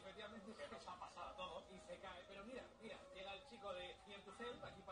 efectivamente se pasa a todos y se cae. Pero mira, llega el chico de Cien Tusel aquí.